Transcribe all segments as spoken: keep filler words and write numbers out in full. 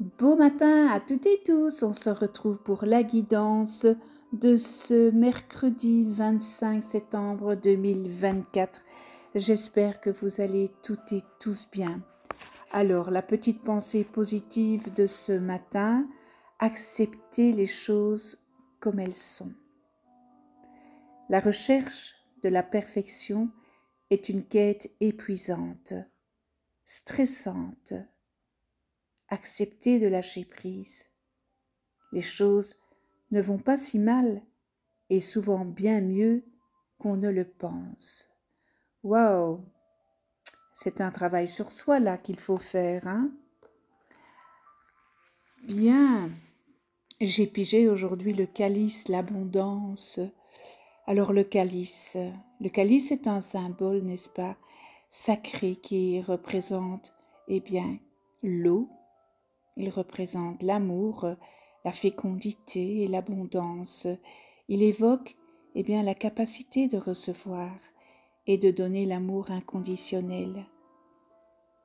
Bon matin à toutes et tous, on se retrouve pour la guidance de ce mercredi vingt-cinq septembre deux mille vingt-quatre. J'espère que vous allez toutes et tous bien. Alors, la petite pensée positive de ce matin, acceptez les choses comme elles sont. La recherche de la perfection est une quête épuisante, stressante. Acceptez de lâcher prise. Les choses ne vont pas si mal et souvent bien mieux qu'on ne le pense. Waouh! C'est un travail sur soi là qu'il faut faire, hein? Bien! J'ai pigé aujourd'hui le calice, l'abondance. Alors le calice, le calice est un symbole, n'est-ce pas, sacré qui représente, eh bien, l'eau. Il représente l'amour, la fécondité et l'abondance. Il évoque eh bien, la capacité de recevoir et de donner l'amour inconditionnel.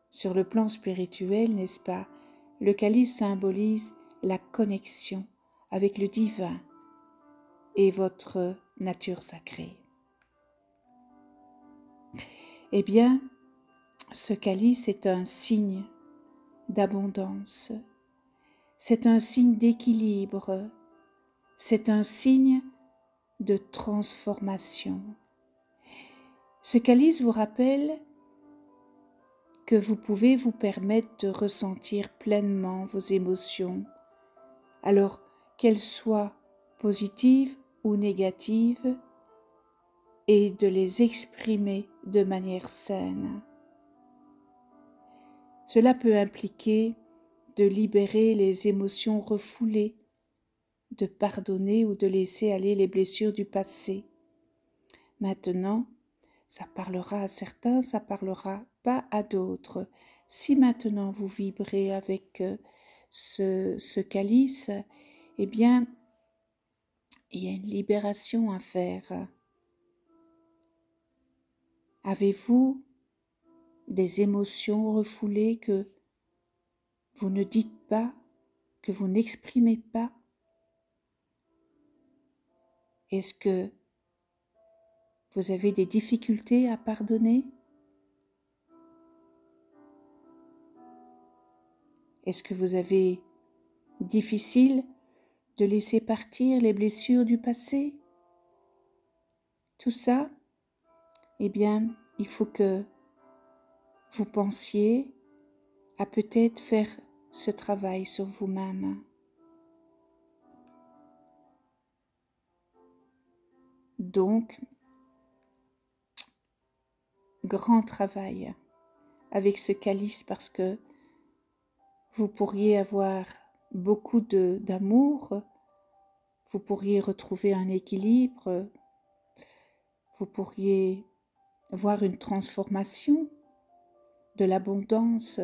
Sur le plan spirituel, n'est-ce pas, le calice symbolise la connexion avec le divin et votre nature sacrée. Eh bien, ce calice est un signe d'abondance. C'est un signe d'équilibre, c'est un signe de transformation. Ce calice vous rappelle que vous pouvez vous permettre de ressentir pleinement vos émotions, alors qu'elles soient positives ou négatives, et de les exprimer de manière saine. Cela peut impliquer de libérer les émotions refoulées, de pardonner ou de laisser aller les blessures du passé. Maintenant, ça parlera à certains, ça parlera pas à d'autres. Si maintenant vous vibrez avec ce, ce calice, eh bien, il y a une libération à faire. Avez-vous des émotions refoulées que vous ne dites pas, que vous n'exprimez pas? Est-ce que vous avez des difficultés à pardonner? Est-ce que vous avez difficile de laisser partir les blessures du passé? Tout ça, eh bien, il faut que vous pensiez à peut-être faire ce travail sur vous-même. Donc, grand travail avec ce calice parce que vous pourriez avoir beaucoup d'amour, vous pourriez retrouver un équilibre, vous pourriez voir une transformation, de l'abondance.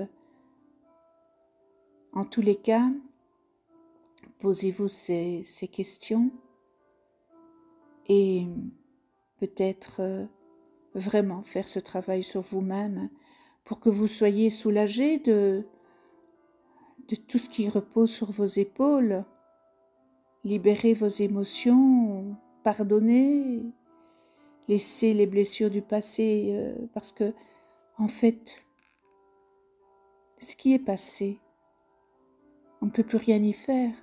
En tous les cas, posez-vous ces, ces questions et peut-être euh, vraiment faire ce travail sur vous-même pour que vous soyez soulagé de, de tout ce qui repose sur vos épaules. Libérez vos émotions, pardonnez, laissez les blessures du passé euh, parce que, en fait, ce qui est passé, on ne peut plus rien y faire,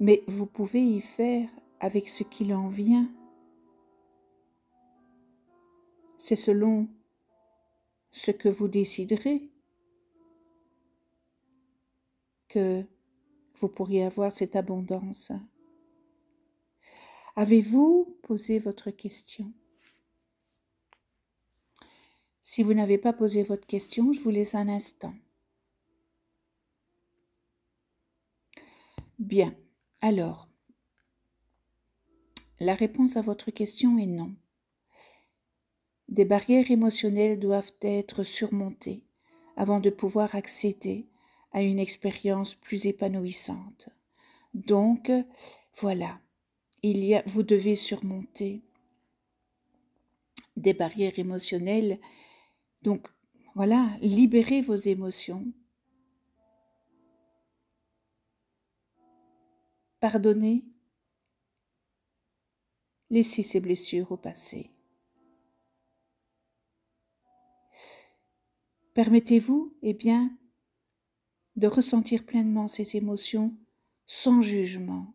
mais vous pouvez y faire avec ce qu'il en vient. C'est selon ce que vous déciderez que vous pourriez avoir cette abondance. Avez-vous posé votre question? Si vous n'avez pas posé votre question, je vous laisse un instant. Bien, alors, la réponse à votre question est non. Des barrières émotionnelles doivent être surmontées avant de pouvoir accéder à une expérience plus épanouissante. Donc, voilà, il y a, vous devez surmonter des barrières émotionnelles. Donc, voilà, libérez vos émotions. pardonner, laisser ses blessures au passé. Permettez-vous, eh bien, de ressentir pleinement ces émotions sans jugement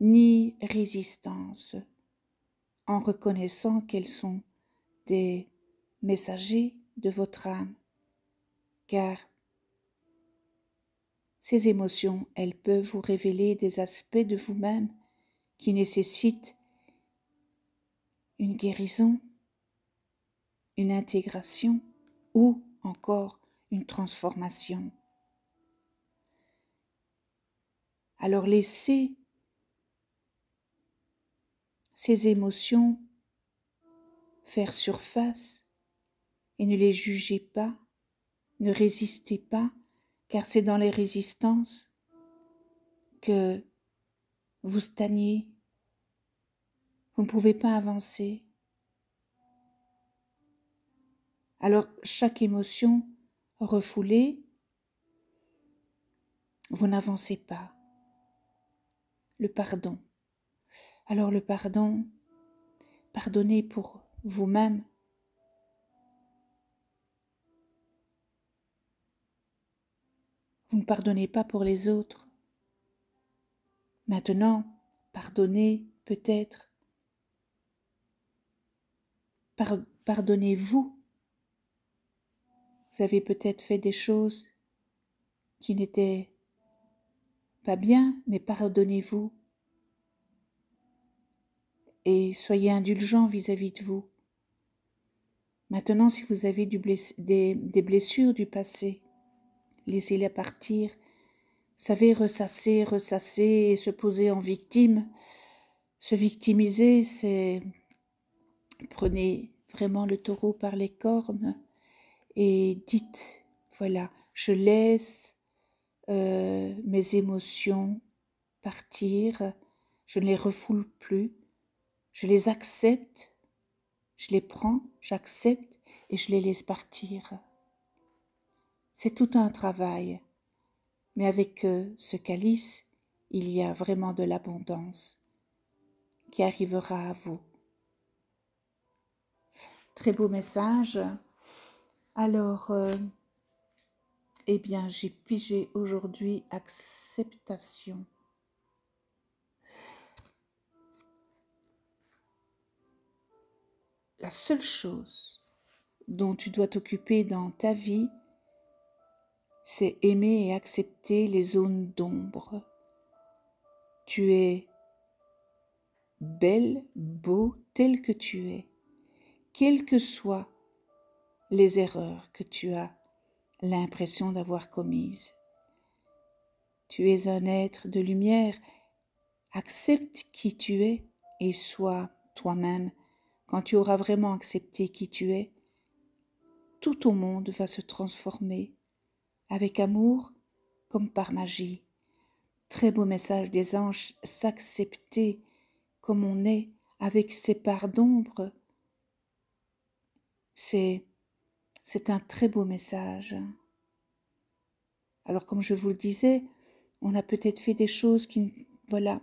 ni résistance, en reconnaissant qu'elles sont des messagers de votre âme, car ces émotions, elles peuvent vous révéler des aspects de vous-même qui nécessitent une guérison, une intégration ou encore une transformation. Alors laissez ces émotions faire surface et ne les jugez pas, ne résistez pas, car c'est dans les résistances que vous stagnez, vous ne pouvez pas avancer. Alors chaque émotion refoulée, vous n'avancez pas. Le pardon. Alors le pardon, pardonnez pour vous-même. Vous ne pardonnez pas pour les autres. Maintenant, pardonnez peut-être. Par- pardonnez-vous. Vous avez peut-être fait des choses qui n'étaient pas bien, mais pardonnez-vous. Et soyez indulgent vis-à-vis de vous. Maintenant, si vous avez du bless- des, des blessures du passé, laissez-les partir. Vous savez, ressasser, ressasser et se poser en victime, se victimiser, c'est... Prenez vraiment le taureau par les cornes et dites, voilà, je laisse euh, mes émotions partir, je ne les refoule plus. Je les accepte, je les prends, j'accepte et je les laisse partir. C'est tout un travail, mais avec ce calice, il y a vraiment de l'abondance qui arrivera à vous. Très beau message. Alors, euh, eh bien, j'ai pigé aujourd'hui acceptation. La seule chose dont tu dois t'occuper dans ta vie, c'est aimer et accepter les zones d'ombre. Tu es belle, beau, tel que tu es, quelles que soient les erreurs que tu as l'impression d'avoir commises. Tu es un être de lumière, accepte qui tu es et sois toi-même. Quand tu auras vraiment accepté qui tu es, tout ton monde va se transformer avec amour comme par magie. Très beau message des anges, s'accepter comme on est avec ses parts d'ombre. C'est, c'est un très beau message. Alors comme je vous le disais, on a peut-être fait des choses qui, voilà,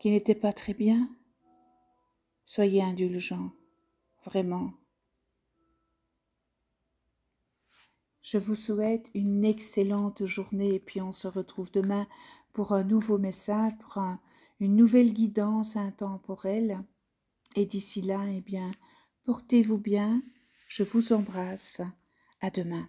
qui n'étaient pas très bien. Soyez indulgents, vraiment. Je vous souhaite une excellente journée et puis on se retrouve demain pour un nouveau message, pour un, une nouvelle guidance intemporelle. Et d'ici là, eh bien, portez-vous bien. Je vous embrasse. À demain.